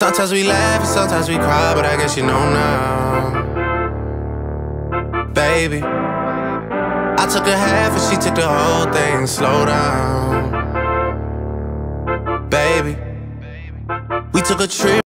Sometimes we laugh and sometimes we cry, but I guess you know now. Baby, I took a half and she took the whole thing. Slow down, baby. We took a trip.